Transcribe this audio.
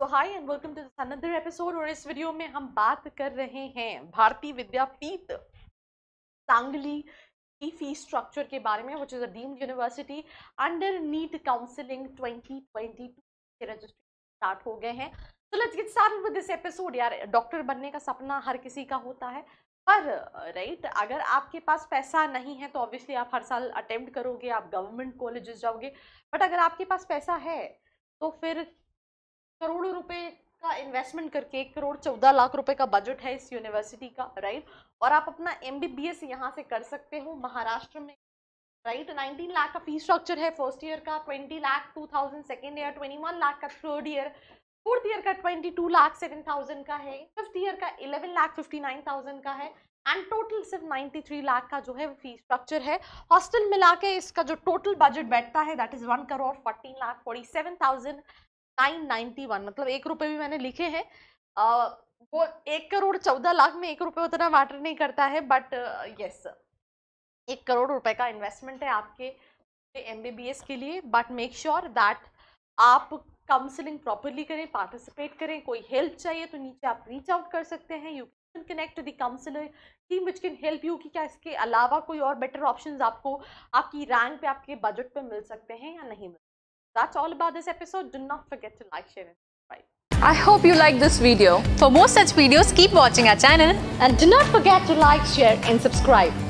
तो hi and welcome to another episode. और इस वीडियो में हम बात कर रहे हैं भारतीय विद्यापीठ सांगली की फी स्ट्रक्चर के बारे में, which is a deemed university under NEET counselling 2022 के रजिस्ट्रेशन स्टार्ट हो गए हैं। तो let's get started with this episode. यार, डॉक्टर बनने का सपना हर किसी का होता है, पर राइट, अगर आपके पास पैसा नहीं है तो ऑब्वियसली आप हर साल अटेम्प्ट करोगे, आप गवर्नमेंट कॉलेजेस जाओगे। बट अगर आपके पास पैसा है तो फिर करोड़ों रुपए का इन्वेस्टमेंट करके 1,14,00,000 रुपए का बजट है इस यूनिवर्सिटी का, राइट। और आप अपना MBBS यहाँ से कर सकते हो महाराष्ट्र में, राइट। 19 लाख का फी स्ट्रक्चर है फर्स्ट ईयर का, 20 लाख 2000 सेकेंड ईयर, 21 लाख का थर्ड ईयर, फोर्थ ईयर का 22 लाख 7000 का है, फिफ्थ ईयर का 11 लाख 59,000 का है, एंड टोटल सिर्फ 93 लाख का जो है फी स्ट्रक्चर है। हॉस्टल मिला के इसका जो टोटल बजट बैठता है दैट इज 1,14,47,991। मतलब 1 रुपये भी मैंने लिखे हैं, वो 1,14,00,000 में 1 रुपये उतना मैटर नहीं करता है, बट यस 1 करोड़ रुपए का इन्वेस्टमेंट है आपके MBBS के लिए। बट मेक श्योर दैट आप काउंसलिंग प्रॉपरली करें, पार्टिसिपेट करें। कोई हेल्प चाहिए तो नीचे आप रीच आउट कर सकते हैं। You can connect to the counsellor team which can help you कि क्या इसके अलावा कोई और बेटर ऑप्शंस आपको आपकी रैंक पे, आपके बजट पे मिल सकते हैं या नहीं मिल। That's all about this episode. Do not forget to like, share and subscribe. I hope you like this video. For more such videos, keep watching our channel and do not forget to like, share and subscribe.